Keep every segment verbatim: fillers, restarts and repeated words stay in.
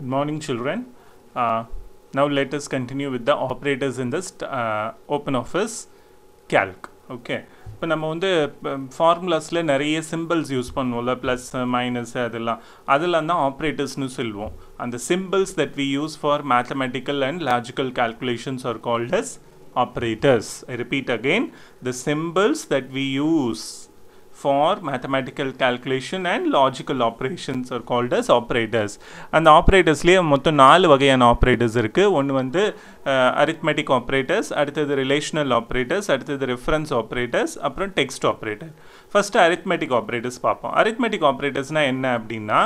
Good morning, children. Uh, now let us continue with the operators in this uh, OpenOffice Calc. Okay. இப்போ நம்ம வந்து ஃபார்முலாஸில் நிறைய symbols use பண்ணுவோம்ல, plus minus, அதெல்லாம் அதெல்லாம் தான் ஆப்ரேட்டர்ஸ்னு சொல்லுவோம். அந்த symbols that we use for mathematical and logical calculations are called as operators. I repeat again, the symbols that we use for mathematical calculation and logical operations are called as operators. And operators liye mottham four vagaiyana operators irukku. One vandu arithmetic operators, adutha relational operators, adutha reference operators, appuram text operator. First arithmetic operators paapom. Arithmetic operators na enna appadina,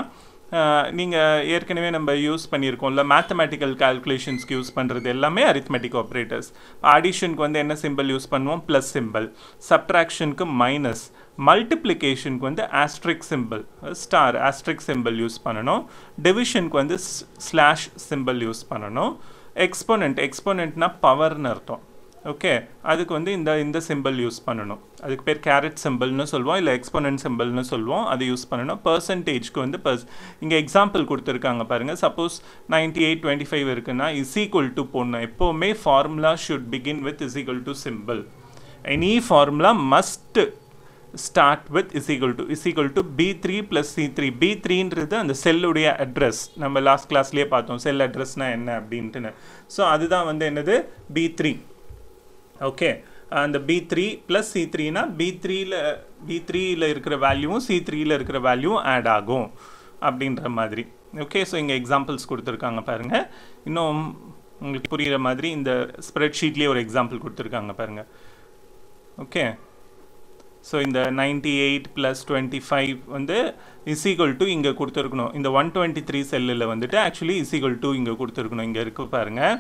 நீங்கள் ஏற்கனவே நம்ம use பண்ணியிருக்கோம்ல, mathematical கால்குலேஷன்ஸ்க்கு use பண்ணுறது எல்லாமே arithmetic operators. ஆடிஷனுக்கு வந்து என்ன சிம்பிள் யூஸ் பண்ணுவோம்? Plus symbol. சப்ட்ராக்ஷனுக்கு மைனஸ். மல்டிப்ளிகேஷனுக்கு வந்து asterisk symbol, star asterisk symbol use பண்ணணும். டிவிஷனுக்கு வந்து ஸ்லாஷ் சிம்பிள் யூஸ் பண்ணணும். எக்ஸ்போனண்ட், எக்ஸ்போனண்ட்னா பவர்னு அர்த்தம். ஓகே, அதுக்கு வந்து இந்த இந்த சிம்பிள் யூஸ் பண்ணணும். அதுக்கு பேர் கேரட் சிம்பிள்னு சொல்லுவோம், இல்லை எக்ஸ்போனன்ட் சிம்பிள்னு சொல்லுவோம். அதை யூஸ் பண்ணணும். பர்சன்டேஜ்க்கு வந்து பர்ஸ் இங்கே எக்ஸாம்பிள் கொடுத்துருக்காங்க பாருங்கள். Suppose ninety eight twenty five இருக்குன்னா இஸ் ஈக்குவல் டு போடணும். எப்போவுமே formula should begin with is equal to symbol. Any formula must start with is equal to. Is equal to B three plus C three. B த்ரீன்றது அந்த செல்லுடைய address. நம்ம last கிளாஸ்லேயே பார்த்தோம் செல் அட்ரஸ்னால் என்ன அப்படின்ட்டுன்னு. So அதுதான் வந்து என்னது, பி த்ரீ. ஓகே, அந்த பி த்ரீ ப்ளஸ் சி த்ரீனா பி த்ரீயில் பி த்ரீயில் இருக்கிற வேல்யூவும் சி த்ரீயில் இருக்கிற வேல்யூவும் ஆட் ஆகும் அப்படின்ற மாதிரி. ஓகே, ஸோ இங்கே எக்ஸாம்பிள்ஸ் கொடுத்துருக்காங்க பாருங்கள். இன்னும் உங்களுக்கு புரிகிற மாதிரி இந்த ஸ்ப்ரெட்ஷீட்லேயே ஒரு எக்ஸாம்பிள் கொடுத்துருக்காங்க பாருங்கள். ஓகே, ஸோ இந்த ninety eight plus twenty five வந்து இஸ் ஈக்குவல் டு இங்கே கொடுத்துருக்கணும். இந்த ஒன் டுவெண்ட்டி த்ரீ செல்லில் வந்துட்டு ஆக்சுவலி இஸ் ஈக்குவல் டு இங்கே கொடுத்துருக்கணும். இங்கே இருக்க பாருங்கள்,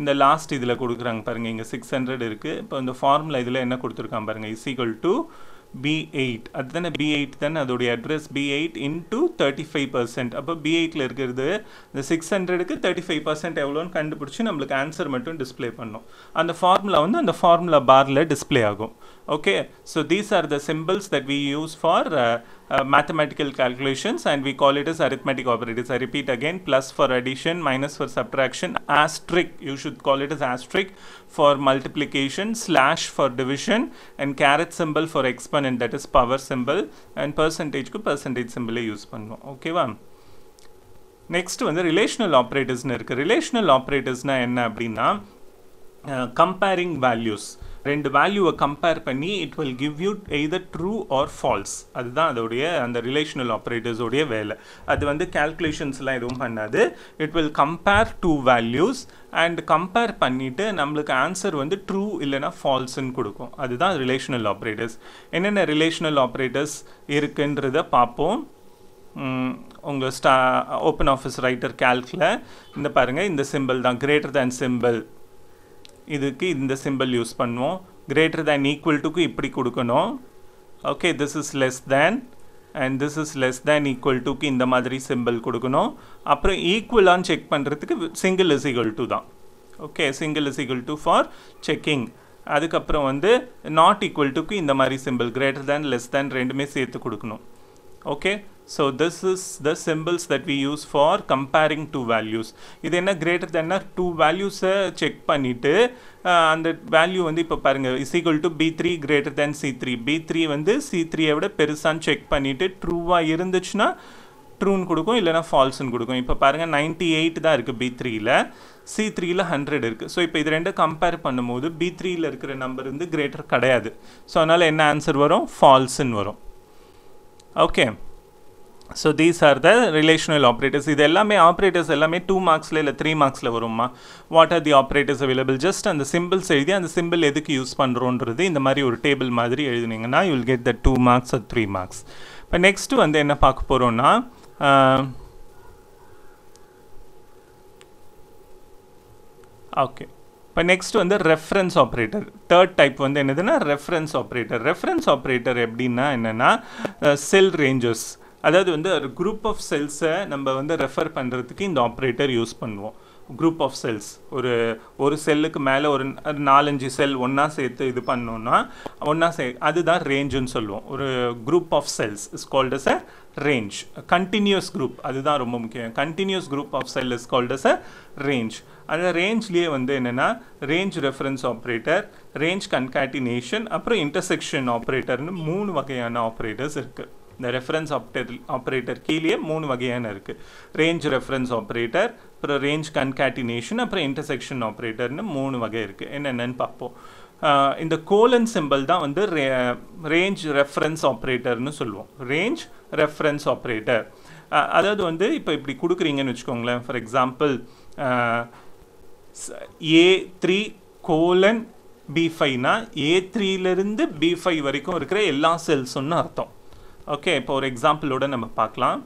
இந்த லாஸ்ட் இதில் கொடுக்குறாங்க பாருங்கள். இங்கே சிக்ஸ் ஹண்ட்ரட் இருக்குது. இப்போ இந்த ஃபார்முலா இதில் என்ன கொடுத்துருக்காங்க பாருங்கள், is equal to B eight. அது தானே பி எயிட் தானே அதோடைய address, B eight into thirty five percent. அப்போ பி எயிட்டில் இருக்கிறது இந்த சிக்ஸ் ஹண்ட்ரடுக்கு தேர்ட்டி ஃபைவ் பர்சன்ட் எவ்வளோன்னு கண்டுபிடிச்சி நம்மளுக்கு ஆன்சர் மட்டும் டிஸ்பிளே பண்ணோம். அந்த ஃபார்முலா வந்து அந்த ஃபார்முலா பாரில் டிஸ்பிளே ஆகும். Okay, so these are the symbols that we use for Uh, mathematical calculations, and we call it as arithmetic operators. I repeat again, plus for addition, minus for subtraction, asterisk, you should call it as asterisk for multiplication, slash for division, and caret symbol for exponent, that is power symbol, and percentage ku percentage symbol use pannu. Okay va. Next vandha relational operators nu irukku. Relational operators na enna appadina, comparing values. ரெண்டு வேல்யூவை compare பண்ணி it will give you either true or false. அதுதான் அதோடைய அந்த relational ஆப்ரேட்டர்ஸோடைய வேலை. அது வந்து கேல்குலேஷன்ஸ்லாம் எதுவும் பண்ணாது. It will compare two values and compare பண்ணிவிட்டு நம்மளுக்கு ஆன்சர் வந்து ட்ரூ இல்லைனா ஃபால்ஸுன்னு கொடுக்கும். அதுதான் ரிலேஷனல் ஆப்ரேட்டர்ஸ். என்னென்ன ரிலேஷனல் ஆப்ரேட்டர்ஸ் இருக்குன்றதை பார்ப்போம். உங்கள் ஸ்டா ஓப்பன் ஆஃபீஸ் ரைட்டர் கேல்கில் இந்த பாருங்கள், இந்த சிம்பிள் தான் கிரேட்டர் தேன் சிம்பிள். இதுக்கு இந்த சிம்பிள் யூஸ் பண்ணுவோம். கிரேட்டர் தேன் ஈக்குவல் டுக்கு இப்படி கொடுக்கணும். Okay, this is less than and this is less than equal டுக்கு இந்த மாதிரி சிம்பிள் கொடுக்கணும். அப்புறம் ஈக்குவலான்னு செக் பண்ணுறதுக்கு சிங்கிள் இஸ் ஈக்குவல் டு தான். Okay, single is equal to for checking. அதுக்கப்புறம் வந்து நாட் ஈக்குவல் டுக்கு இந்த மாதிரி symbol, greater than less than ரெண்டுமே சேர்த்து கொடுக்கணும். Okay, so this is the symbols that we use for comparing two values. இது என்ன, greater than two values check பண்ணிட்டு அந்த வேல்யூ வந்து இப்போ பாருங்கள் is equal to B three greater than C three. B three வந்து சி த்ரீயை விட பெருசான்னு செக் பண்ணிவிட்டு ட்ரூவாக இருந்துச்சுன்னா ட்ரூன்னு கொடுக்கும், இல்லைனா ஃபால்ஸ்ன்னு கொடுக்கும். இப்போ பாருங்கள் நைன்ட்டி எயிட் தான் இருக்குது பி த்ரீயில், சி த்ரீயில் ஹண்ட்ரட் இருக்குது. ஸோ இப்போ இது ரெண்டும் கம்பேர் பண்ணும்போது பி த்ரீயில் இருக்கிற நம்பர் வந்து கிரேட்டர் கிடையாது. ஸோ அதனால் என்ன ஆன்சர் வரும், ஃபால்ஸ்ன்னு வரும். Okay, so these are the relational operators. இது எல்லாமே ஆப்ரேட்டர்ஸ் எல்லாமே டூ மார்க்ஸில் இல்லை த்ரீ மார்க்ஸில் வரும்மா. What are the operators available, just அந்த சிம்பிள்ஸ் எழுதி அந்த சிம்பிள் எதுக்கு யூஸ் பண்ணுறோன்றது இந்த மாதிரி ஒரு டேபிள் மாதிரி எழுதினீங்கன்னா you will get the two marks or three marks. இப்போ நெக்ஸ்ட்டு வந்து என்ன பார்க்க போகிறோன்னா, ஓகே, இப்போ நெக்ஸ்ட் வந்து ரெஃபரன்ஸ் ஆப்ரேட்டர். தேர்ட் டைப் வந்து என்னதுன்னா ரெஃபரன்ஸ் ஆப்ரேட்டர். ரெஃபரன்ஸ் ஆப்ரேட்டர் எப்படின்னா என்னென்னா, செல் ரேஞ்சஸ், அதாவது வந்து ஒரு குரூப் ஆஃப் செல்ஸை நம்ம வந்து ரெஃபர் பண்ணுறதுக்கு இந்த ஆப்ரேட்டர் யூஸ் பண்ணுவோம். குரூப் ஆஃப் செல்ஸ், ஒரு ஒரு செல்லுக்கு மேலே ஒரு நாலஞ்சு செல் ஒன்றா சேர்த்து இது பண்ணோன்னா ஒன்றா சே அதுதான் ரேஞ்சுன்னு சொல்லுவோம். ஒரு group of cells is called as a range. A continuous group அதுதான் ரொம்ப முக்கியம். Continuous group of cell is called as a range. அந்த ரேஞ்ச்லேயே வந்து என்னென்னா range reference operator, range concatenation, அப்புறம் இன்டர்செக்ஷன் ஆப்ரேட்டர்னு மூணு வகையான ஆப்ரேட்டர்ஸ் இருக்குது. இந்த ரெஃபரன்ஸ் ஆப்ரேட்டர் ஆப்ரேட்டர் கீழே மூணு வகையான இருக்குது. ரேஞ்ச் ரெஃபரன்ஸ் ஆப்ரேட்டர், அப்புறம் ரேஞ்ச் கன்காட்டினேஷன், அப்புறம் இன்டர்செக்ஷன் ஆப்ரேட்டர்னு மூணு வகை இருக்குது. என்னென்னு பார்ப்போம். இந்த கோலன் சிம்பிள் தான் வந்து ரே ரேஞ்ச் ரெஃபரன்ஸ் ஆப்ரேட்டர்னு சொல்லுவோம். ரேஞ்ச் ரெஃபரன்ஸ் ஆப்ரேட்டர் அதாவது வந்து இப்போ இப்படி கொடுக்குறீங்கன்னு வச்சுக்கோங்களேன். For example A three colon B ஃபைவ்னா ஏ த்ரீலேருந்து பி ஃபைவ் வரைக்கும் இருக்கிற எல்லா செல்ஸுன்னு அர்த்தம். ஓகே, இப்போ ஒரு எக்ஸாம்பிளோட நம்ம பார்க்கலாம்.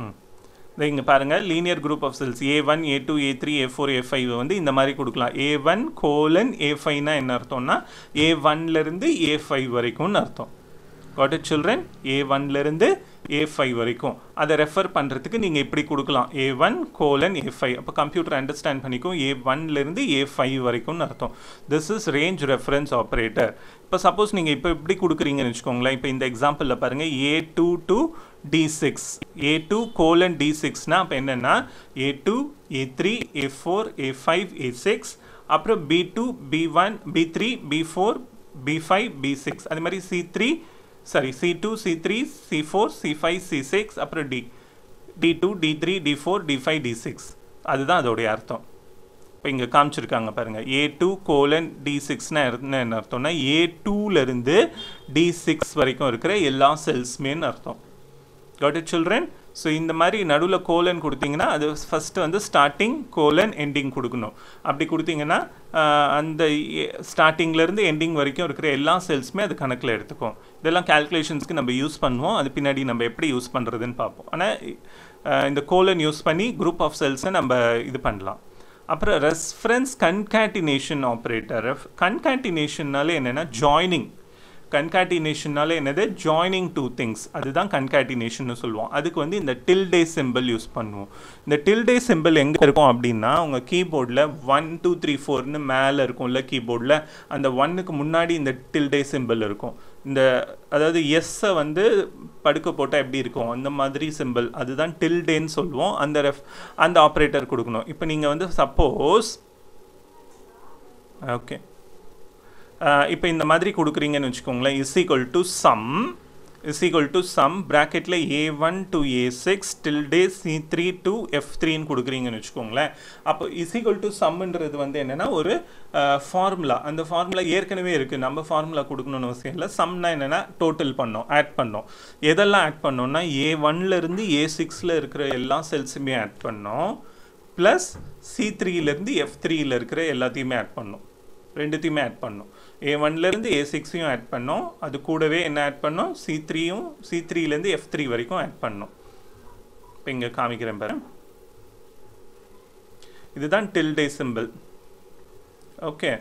ம், இங்கே பாருங்கள், linear group of cells A one A two A three A four A five வந்து இந்த மாதிரி கொடுக்கலாம். ஏ ஒன் கோலன் ஏ ஃபைவ்னா என்ன அர்த்தம்னா ஏ ஒன்லேருந்து ஏ ஃபைவ் வரைக்கும்னு அர்த்தம். God it children? ஏ ஒன்லேருந்து ஏ ஃபைவ் வரைக்கும் அதை ரெஃபர் பண்ணுறதுக்கு நீங்கள் இப்படி கொடுக்கலாம், A one colon A five. அப்போ கம்ப்யூட்டர் அண்டர்ஸ்டாண்ட் பண்ணிக்கும் ஏ ஒன்லேருந்து ஏ ஃபைவ் வரைக்கும்னு அர்த்தம். This is range reference operator. இப்போ சப்போஸ் நீங்கள் இப்போ இப்படி கொடுக்குறீங்கன்னு வச்சுக்கோங்களேன். இப்போ இந்த எக்ஸாம்பிளில் பாருங்கள், A two two D six, A two colon D சிக்ஸ்னா அப்போ என்னென்னா A two A three A four A five A six, அப்புறம் B two B one B three B four B five B six, அது மாதிரி C three sorry C two C three C four C five C six, அப்புறம் D D two D three D four D five D six. அதுதான் அதோடைய அர்த்தம். இப்போ இங்கே காமிச்சிருக்காங்க பாருங்கள், ஏ டூ கோலன் டி சிக்ஸ்னா என்ன அர்த்தம்னா ஏ டூலேருந்து டி சிக்ஸ் வரைக்கும் இருக்கிற எல்லா செல்ஸுமேன்னு அர்த்தம். Got it, children? ஸோ இந்த மாதிரி நடுவில் கோலன் கொடுத்தீங்கன்னா அது ஃபஸ்ட்டு வந்து ஸ்டார்டிங் கோலன் எண்டிங் கொடுக்கணும். அப்படி கொடுத்தீங்கன்னா அந்த ஸ்டார்டிங்லேருந்து எண்டிங் வரைக்கும் இருக்கிற எல்லா செல்ஸுமே அது கணக்கில் எடுத்துக்கும். இதெல்லாம் கால்குலேஷன்ஸ்க்கு நம்ம யூஸ் பண்ணுவோம். அது பின்னாடி நம்ம எப்படி யூஸ் பண்ணுறதுன்னு பார்ப்போம். ஆனால் இந்த கோலன் யூஸ் பண்ணி குரூப் ஆஃப் செல்ஸை நம்ம இது பண்ணலாம். அப்புறம் ரெஃபரன்ஸ் கன்காட்டினேஷன் ஆப்ரேட்டர். ரெஃப் கன்காட்டினேஷன்னாலே என்னென்னா ஜாயினிங். கன்காட்டினேஷன்னால என்னது? ஜாயினிங் டூ திங்ஸ், அதுதான் கன்காட்டினேஷன் சொல்லுவோம். அதுக்கு வந்து இந்த டில்டே சிம்பிள் யூஸ் பண்ணுவோம். இந்த டில்டே சிம்பிள் எங்கே இருக்கும் அப்படின்னா உங்கள் கீபோர்டில் ஒன் டூ த்ரீ ஃபோர்னு மேலே இருக்கும்ல கீபோர்டில், அந்த ஒன்னுக்கு முன்னாடி இந்த டில்டே சிம்பிள் இருக்கும். இந்த அதாவது எஸ்ஸை வந்து படுக்க போட்டால் எப்படி இருக்கும் அந்த மாதிரி சிம்பிள், அதுதான் டில்டேன்னு சொல்லுவோம். அந்த ரெஃப் அந்த ஆப்ரேட்டர் கொடுக்கணும். இப்போ நீங்கள் வந்து சப்போஸ் ஓகே இப்போ இந்த மாதிரி கொடுக்குறீங்கன்னு வச்சுக்கோங்களேன். Is equal to sum is equal to sum ப்ராக்கெட்டில் A one to A six tilde C three to F த்ரீன்னு கொடுக்குறீங்கன்னு வச்சுக்கோங்களேன். அப்போ இஸ் ஈக்குவல் டு சம்ன்றது வந்து என்னென்னா ஒரு ஃபார்முலா. அந்த ஃபார்முலா ஏற்கனவே இருக்குது, நம்ம ஃபார்முலா கொடுக்கணும்னு அவசியம் இல்லை. சம்னா என்னென்னா டோட்டல் பண்ணோம், ஆட் பண்ணோம். எதெல்லாம் ஆட் பண்ணோம்னா ஏ ஒன்லேருந்து ஏ சிக்ஸில் இருக்கிற எல்லா செல்ஸுமே ஆட் பண்ணோம், ப்ளஸ் சி த்ரீலேருந்து எஃப் த்ரீயில் இருக்கிற எல்லாத்தையுமே ஆட் பண்ணோம். ரெண்டுத்தையுமே ஆட் பண்ணோம். ஏ ஒன்லேருந்து ஏ சிக்ஸையும் ஆட் பண்ணோம், அது கூடவே என்ன ஆட் பண்ணோம், சி த்ரீயும் சி த்ரீலேருந்து எஃப் த்ரீ வரைக்கும் ஆட் பண்ணோம். இப்போ இங்கே காமிக்கிறேன் பாரு, இதுதான் tilde symbol. Okay,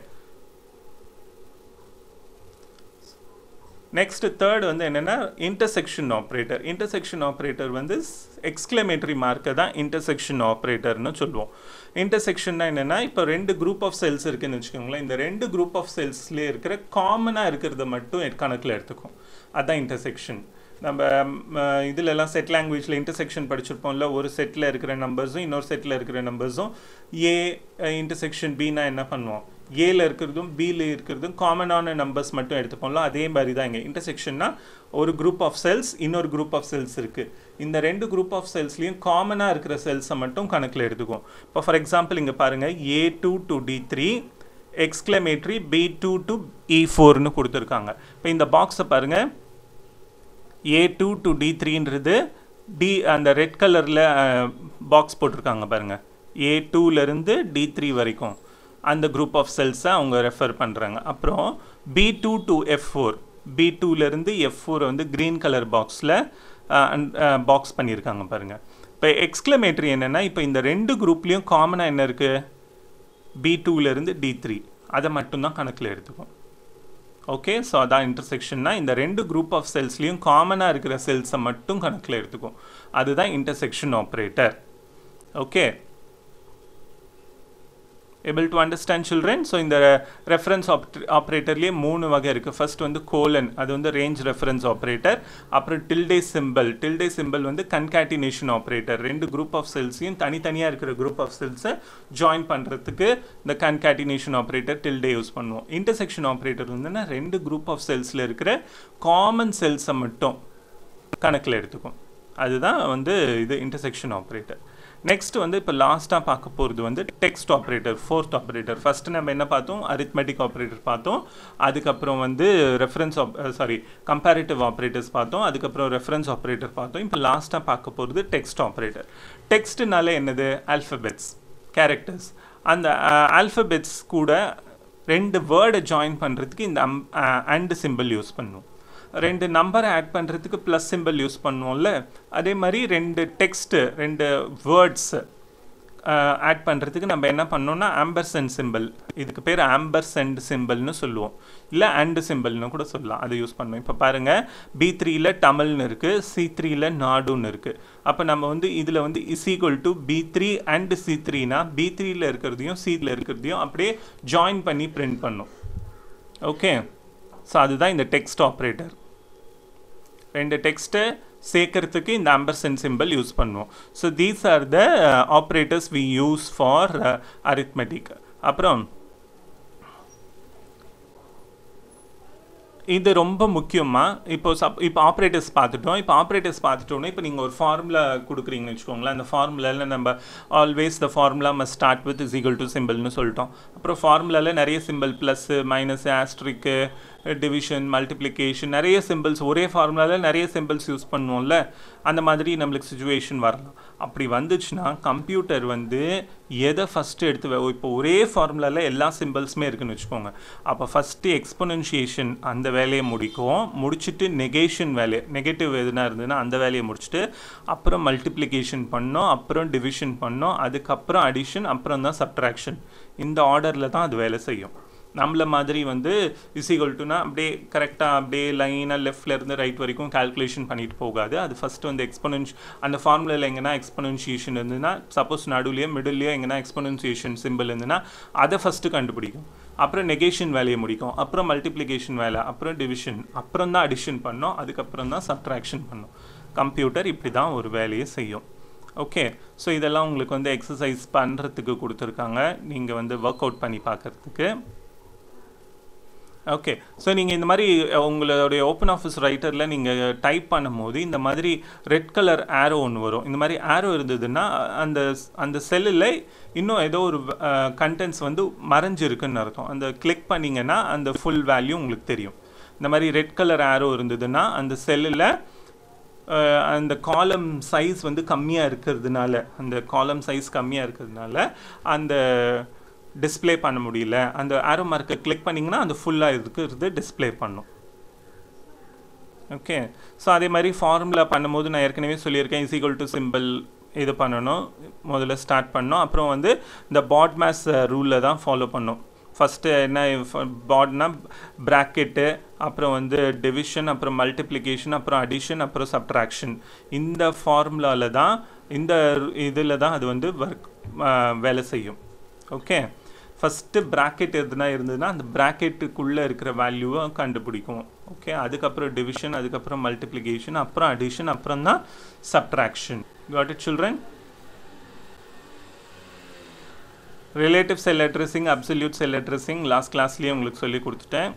next third வந்து என்னென்னா இன்டர்செக்ஷன் ஆப்ரேட்டர். இன்டர்செக்ஷன் ஆப்ரேட்டர் வந்து எக்ஸ்க்ளமேட்டரி மார்க்கை தான் இன்டர்செக்ஷன் ஆப்ரேட்டர்னு சொல்லுவோம். இன்டர்செக்ஷன்னா என்னென்னா இப்போ ரெண்டு குரூப் ஆஃப் செல்ஸ் இருக்குதுன்னு வச்சுக்கோங்களேன். இந்த ரெண்டு குரூப் ஆஃப் செல்ஸ்லேயே இருக்கிற காமனாக இருக்கிறத மட்டும் கணக்கில் எடுத்துக்கும், அதுதான் இன்டர்செக்ஷன். நம்ம இதிலெல்லாம் செட் லாங்குவேஜில் இன்டர்செக்ஷன் படிச்சிருப்போம்ல, ஒரு செட்டில் இருக்கிற நம்பர்ஸும் இன்னொரு செட்டில் இருக்கிற நம்பர்ஸும் ஏ இன்டர்செக்ஷன் பின்னா என்ன பண்ணுவோம், ஏல இருக்கிறதும் பியில் இருக்கிறதும் காமனான நம்பர்ஸ் மட்டும் எடுத்துப்போம்ல, அதே மாதிரி தான் இங்கே இன்டர்செக்ஷன்னா ஒரு குரூப் ஆஃப் செல்ஸ் இன்னொரு குரூப் ஆஃப் செல்ஸ் இருக்குது, இந்த ரெண்டு குரூப் ஆஃப் செல்ஸ்லேயும் காமனாக இருக்கிற செல்ஸை மட்டும் கணக்கில் எடுத்துக்குவோம். இப்போ ஃபார் எக்ஸாம்பிள் இங்கே பாருங்கள், A two to D three exclamatory B two to E ஃபோர்னு கொடுத்துருக்காங்க. இப்போ இந்த பாக்ஸை பாருங்கள், ஏ டூ டு டி த்ரீன்றது டி அந்த ரெட் கலரில் பாக்ஸ் போட்டிருக்காங்க பாருங்கள், ஏ டூலேருந்து டி த்ரீ வரைக்கும் அந்த குரூப் ஆஃப் செல்ஸை அவங்க ரெஃபர் பண்ணுறாங்க. அப்புறம் B two to F four, B டூலேருந்து எஃப் ஃபோரை வந்து க்ரீன் கலர் பாக்ஸில் பாக்ஸ் பண்ணியிருக்காங்க பாருங்கள். இப்போ எக்ஸ்க்ளமேட்ரி என்னென்னா இப்போ இந்த ரெண்டு குரூப்லேயும் காமனாக என்ன இருக்குது, பி டூலேருந்து டி த்ரீ, அதை மட்டும்தான் கணக்கில் எடுத்துக்கும். ஓகே, ஸோ அதான் இன்டர்செக்ஷன்னா இந்த ரெண்டு குரூப் ஆஃப் செல்ஸ்லேயும் காமனாக இருக்கிற செல்ஸை மட்டும் கணக்கில் எடுத்துக்கும், அதுதான் intersection operator. Okay, able to understand children. So in the reference op operator liye moonu vaga irukku. First vandu colon, adu vandu range reference operator, appra tilde symbol, tilde symbol vandu concatenation operator. Rendu group of cells yum thani thaniya irukra group of cells join pandradhukku the concatenation operator tilde use பண்ணுவோம். intersection operator vandana rendu group of cells la irukra common cells mattum கணக்கில் எடுத்துக்கும். அதுதான் வந்து இது intersection operator. Next வந்து இப்போ லாஸ்ட்டாக பார்க்க போகிறது வந்து text operator, fourth operator. First நம்ம என்ன பார்த்தோம், அரித்மெட்டிக் ஆப்ரேட்டர் பார்த்தோம், அதுக்கப்புறம் வந்து reference of sorry comparative operators பார்த்தோம், அதுக்கப்புறம் ரெஃபரன்ஸ் ஆப்ரேட்டர் பார்த்தோம். இப்போ லாஸ்ட்டாக பார்க்க போகிறது டெக்ஸ்ட் ஆப்ரேட்டர். டெக்ஸ்ட்டுனால என்னது, ஆல்ஃபபெட்ஸ், கேரக்டர்ஸ். அந்த ஆல்ஃபபெட்ஸ் கூட ரெண்டு வேர்டை ஜாயின் பண்ணுறதுக்கு இந்த அண்ட் சிம்பிள் யூஸ் பண்ணுவோம். ரெண்டு நம்பரை ஆட் பண்ணுறதுக்கு ப்ளஸ் சிம்பிள் யூஸ் பண்ணுவோம்ல, அதே மாதிரி ரெண்டு டெக்ஸ்ட்டு ரெண்டு வேர்ட்ஸு ஆட் பண்ணுறதுக்கு நம்ம என்ன பண்ணோன்னா ஆம்பர்சென்ட் சிம்பிள், இதுக்கு பேர் ஆம்பர்சென்ட் சிம்பிள்னு சொல்லுவோம், இல்லை அண்டு சிம்பிள்னு கூட சொல்லலாம், அதை யூஸ் பண்ணுவோம். இப்போ பாருங்கள், பி த்ரீயில் தமிழ்னு இருக்குது, சி த்ரீயில் நாடுன்னு இருக்குது. அப்போ நம்ம வந்து இதில் வந்து is equal to B three and C த்ரீனா பி த்ரீயில் இருக்கிறதையும் சியில் இருக்கிறதையும் அப்படியே ஜாயின் பண்ணி பிரிண்ட் பண்ணோம். ஓகே, ஸோ அதுதான் இந்த டெக்ஸ்ட் ஆப்ரேட்டர். ரெண்டு டெக்ஸ்ட்டை சேர்க்கறதுக்கு இந்த ஆம்பர்சென்ட் சிம்பிள் யூஸ் பண்ணுவோம். So these are the operators we use for arithmetic. அப்புறம் இது ரொம்ப முக்கியமாக இப்போ சப் இப்போ ஆப்ரேட்டர்ஸ் பார்த்துட்டோம். இப்போ ஆப்ரேட்டர்ஸ் பார்த்துட்டோன்னா இப்போ நீங்கள் ஒரு ஃபார்முலா கொடுக்குறீங்கன்னு வச்சுக்கோங்களேன், அந்த ஃபார்முலாவில் நம்ம always the formula must start with is equal to சிம்பிள்னு சொல்லிட்டோம். அப்புறம் ஃபார்முலாவில் நிறைய symbol, plus minus asterisk division multiplication நிறைய சிம்பிள்ஸ், ஒரே ஃபார்முலாவில் நிறைய சிம்பிள்ஸ் யூஸ் பண்ணுவோம்ல, அந்த மாதிரி நம்மளுக்கு சுச்சுவேஷன் வரலாம். அப்படி வந்துச்சுன்னா கம்ப்யூட்டர் வந்து எதை ஃபஸ்ட்டு எடுத்து, இப்போ ஒரே ஃபார்முலாவில் எல்லா சிம்பிள்ஸுமே இருக்குதுன்னு வச்சுக்கோங்க, அப்போ ஃபஸ்ட்டு எக்ஸ்பொனன்ஷியேஷன் அந்த வேலையை முடிக்கும், முடிச்சுட்டு நெகேஷன் வேலையை, நெகட்டிவ் எதுனா இருந்ததுன்னா அந்த வேலையை முடிச்சுட்டு அப்புறம் மல்டிப்ளிகேஷன் பண்ணோம், அப்புறம் டிவிஷன் பண்ணோம், அதுக்கப்புறம் அடிஷன், அப்புறம் தான் சப்ட்ராக்ஷன். இந்த ஆர்டரில் தான் அது வேலை செய்யும். நம்மள மாதிரி வந்து இஸ் ஈக்குவல் டுனா அப்படியே கரெக்டாக அப்படியே லைனாக லெஃப்ட்லேருந்து ரைட் வரைக்கும் கால்குலேஷன் பண்ணிட்டு போகாது. அது ஃபஸ்ட்டு வந்து எக்ஸ்பொனன்ஷ் அந்த ஃபார்முலாவில் எங்கன்னா எக்ஸ்பொனன்ஷியேஷன் இருந்ததுன்னா, சப்போஸ் நடுவுலையோ மிடில்லையோ எங்கன்னா எக்ஸ்பொனன்ஷியேஷன் சிம்பிள் இருந்ததுன்னா அதை ஃபஸ்ட்டு கண்டுபிடிக்கும், அப்புறம் நெகேஷன் வேலையை முடிக்கும், அப்புறம் மல்டிப்ளிகேஷன் வேலை, அப்புறம் டிவிஷன், அப்புறம் தான் அடிஷன் பண்ணோம், அதுக்கப்புறம் தான் சப்ட்ராக்ஷன் பண்ணோம். கம்ப்யூட்டர் இப்படி தான் ஒரு வேலையை செய்யும். ஓகே, ஸோ இதெல்லாம் உங்களுக்கு வந்து எக்ஸசைஸ் பண்ணுறதுக்கு கொடுத்துருக்காங்க, நீங்கள் வந்து ஒர்க் அவுட் பண்ணி பார்க்குறதுக்கு. ஓகே, ஸோ நீங்கள் இந்த மாதிரி உங்களுடைய ஓப்பன் ஆஃபீஸ் ரைட்டரில் நீங்கள் டைப் பண்ணும் போது இந்த மாதிரி ரெட் கலர் ஆரோ ஒன்று வரும். இந்த மாதிரி ஆரோ இருந்ததுன்னா அந்த அந்த செல்லில் இன்னும் ஏதோ ஒரு கண்டென்ட்ஸ் வந்து மறைஞ்சிருக்குன்னு அர்த்தம். அந்த கிளிக் பண்ணிங்கன்னா அந்த ஃபுல் வேல்யூ உங்களுக்கு தெரியும். இந்த மாதிரி ரெட் கலர் ஆரோ இருந்ததுன்னா அந்த செல்லில் அந்த காலம் சைஸ் வந்து கம்மியாக இருக்கிறதுனால, அந்த காலம் சைஸ் கம்மியாக இருக்கிறதுனால அந்த டிஸ்பிளே பண்ண முடியல. அந்த ஆரோ மார்க்கை கிளிக் பண்ணிங்கன்னா அந்த ஃபுல்லாக இருக்கிறது டிஸ்பிளே பண்ணும். ஓகே, ஸோ அதே மாதிரி ஃபார்முலா பண்ணும்போது நான் ஏற்கனவே சொல்லியிருக்கேன், இஸ் ஈக்குவல் டு சிம்பிள் இது பண்ணணும், முதல்ல ஸ்டார்ட் பண்ணணும். அப்புறம் வந்து இந்த பாட்மாஸ் ரூலில் தான் ஃபாலோ பண்ணணும். ஃபஸ்ட்டு என்ன பாட்னா ப்ராக்கெட்டு, அப்புறம் வந்து டிவிஷன், அப்புறம் மல்டிப்ளிகேஷன், அப்புறம் அடிஷன், அப்புறம் சப்ட்ராக்ஷன். இந்த ஃபார்முலாவில் தான் இந்த இதில் தான் அது வந்து ஒர்க் வேலை செய்யும். ஓகே, ஃபஸ்ட்டு ப்ராக்கெட் எதுனா இருந்ததுன்னா அந்த ப்ராக்கெட்டுக்குள்ளே இருக்கிற வேல்யூவை கண்டுபிடிக்கும். ஓகே, அதுக்கப்புறம் டிவிஷன், அதுக்கப்புறம் மல்டிப்ளிகேஷன், அப்புறம் அடிஷன், அப்புறம் தான் subtraction. Got it children? Relative cell addressing, absolute cell addressing last கிளாஸ்லேயே உங்களுக்கு சொல்லி கொடுத்துட்டேன்.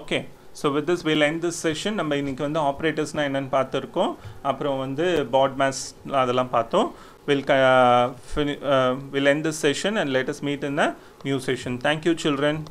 Okay, so with this will end this session. நம்ம இன்றைக்கி வந்து ஆப்ரேட்டர்ஸ்னால் என்னென்னு பார்த்துருக்கோம், அப்புறம் வந்து பாட்மாஸ் அதெல்லாம் பார்த்தோம். We'll, uh, fin- uh, we'll end this session and let us meet in a new session. Thank you, children.